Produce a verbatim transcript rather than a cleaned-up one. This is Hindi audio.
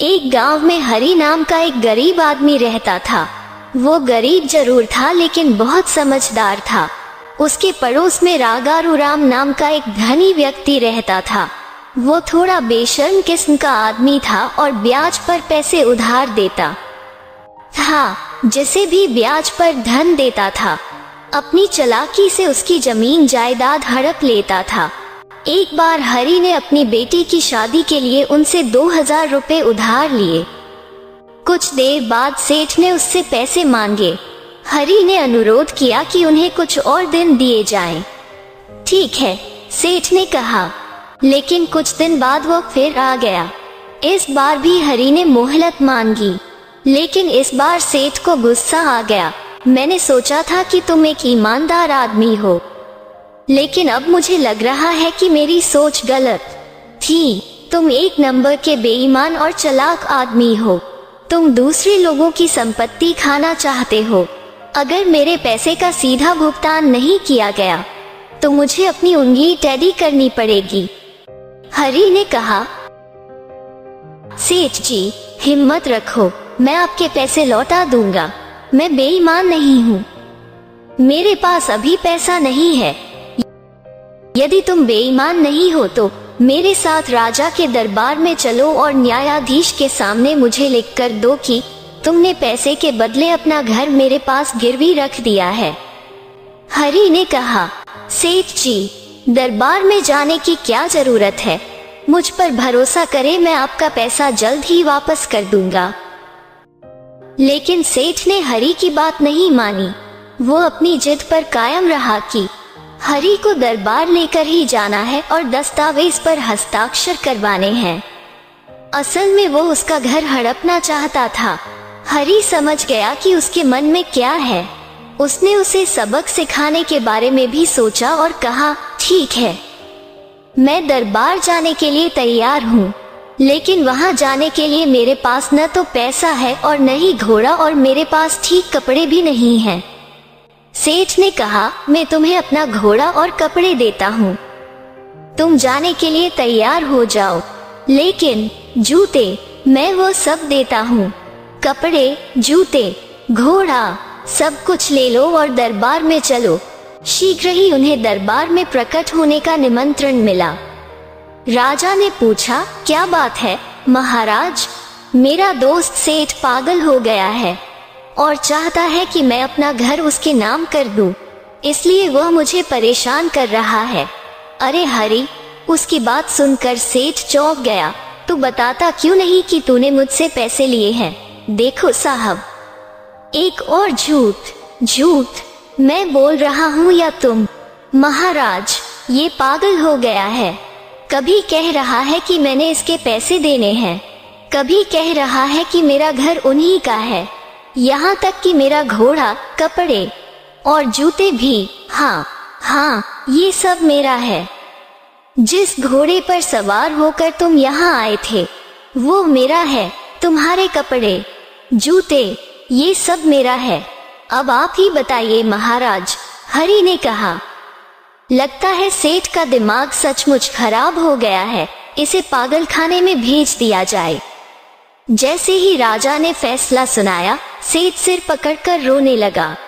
एक गांव में हरी नाम का एक गरीब आदमी रहता था। वो गरीब जरूर था लेकिन बहुत समझदार था। उसके पड़ोस में रागारू राम नाम का एक धनी व्यक्ति रहता था। वो थोड़ा बेशर्म किस्म का आदमी था और ब्याज पर पैसे उधार देता था, जिसे भी ब्याज पर धन देता था। अपनी चालाकी से उसकी जमीन जायदाद हड़प लेता था। एक बार हरी ने अपनी बेटी की शादी के लिए उनसे दो हजार रुपये उधार लिए। कुछ देर बाद सेठ ने उससे पैसे मांगे। हरी ने अनुरोध किया कि उन्हें कुछ और दिन दिए जाएं। ठीक है, सेठ ने कहा, लेकिन कुछ दिन बाद वो फिर आ गया। इस बार भी हरी ने मोहलत मांगी, लेकिन इस बार सेठ को गुस्सा आ गया। मैंने सोचा था कि तुम एक ईमानदार आदमी हो, लेकिन अब मुझे लग रहा है कि मेरी सोच गलत थी। तुम एक नंबर के बेईमान और चालाक आदमी हो। तुम दूसरे लोगों की संपत्ति खाना चाहते हो। अगर मेरे पैसे का सीधा भुगतान नहीं किया गया तो मुझे अपनी उंगली टेढ़ी करनी पड़ेगी। हरी ने कहा, सेठ जी, हिम्मत रखो, मैं आपके पैसे लौटा दूंगा। मैं बेईमान नहीं हूँ। मेरे पास अभी पैसा नहीं है। यदि तुम बेईमान नहीं हो तो मेरे साथ राजा के दरबार में चलो और न्यायाधीश के सामने मुझे लिखकर दो कि तुमने पैसे के बदले अपना घर मेरे पास गिरवी रख दिया है। हरी ने कहा, सेठ जी, दरबार में जाने की क्या जरूरत है? मुझ पर भरोसा करें, मैं आपका पैसा जल्द ही वापस कर दूंगा। लेकिन सेठ ने हरी की बात नहीं मानी। वो अपनी जिद पर कायम रहा कि हरी को दरबार लेकर ही जाना है और दस्तावेज पर हस्ताक्षर करवाने हैं। असल में वो उसका घर हड़पना चाहता था। हरी समझ गया कि उसके मन में क्या है। उसने उसे सबक सिखाने के बारे में भी सोचा और कहा, ठीक है, मैं दरबार जाने के लिए तैयार हूँ, लेकिन वहाँ जाने के लिए मेरे पास न तो पैसा है और न ही घोड़ा, और मेरे पास ठीक कपड़े भी नहीं हैं। सेठ ने कहा, मैं तुम्हें अपना घोड़ा और कपड़े देता हूँ, तुम जाने के लिए तैयार हो जाओ, लेकिन जूते मैं वो सब देता हूँ। कपड़े, जूते, घोड़ा, सब कुछ ले लो और दरबार में चलो। शीघ्र ही उन्हें दरबार में प्रकट होने का निमंत्रण मिला। राजा ने पूछा, क्या बात है महाराज? मेरा दोस्त सेठ पागल हो गया है और चाहता है कि मैं अपना घर उसके नाम कर दूं, इसलिए वह मुझे परेशान कर रहा है। अरे हरी, उसकी बात सुनकर सेठ चौंक गया। तू बताता क्यों नहीं कि तूने मुझसे पैसे लिए हैं? देखो साहब, एक और झूठ। झूठ मैं बोल रहा हूँ या तुम? महाराज, ये पागल हो गया है। कभी कह रहा है कि मैंने इसके पैसे देने हैं, कभी कह रहा है कि मेरा घर उन्हीं का है, यहाँ तक कि मेरा घोड़ा, कपड़े और जूते भी। हाँ हाँ, ये सब मेरा है। जिस घोड़े पर सवार होकर तुम यहाँ आए थे वो मेरा है। तुम्हारे कपड़े, जूते, ये सब मेरा है। अब आप ही बताइए महाराज, हरि ने कहा। लगता है सेठ का दिमाग सचमुच खराब हो गया है, इसे पागलखाने में भेज दिया जाए। जैसे ही राजा ने फैसला सुनाया, सेठ सिर पकड़कर रोने लगा।